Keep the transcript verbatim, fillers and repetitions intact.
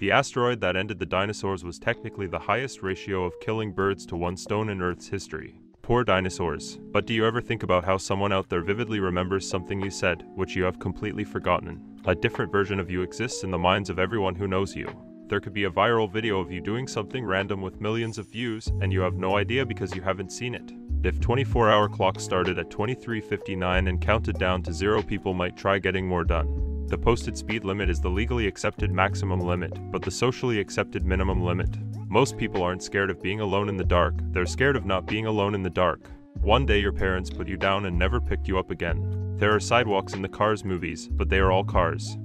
The asteroid that ended the dinosaurs was technically the highest ratio of killing birds to one stone in Earth's history. Poor dinosaurs. But do you ever think about how someone out there vividly remembers something you said, which you have completely forgotten? A different version of you exists in the minds of everyone who knows you. There could be a viral video of you doing something random with millions of views, and you have no idea because you haven't seen it. If twenty-four hour clock started at twenty-three fifty-nine and counted down to zero, people might try getting more done. The posted speed limit is the legally accepted maximum limit, but the socially accepted minimum limit. Most people aren't scared of being alone in the dark, they're scared of not being alone in the dark. One day your parents put you down and never picked you up again. There are sidewalks in the Cars movies, but they are all cars.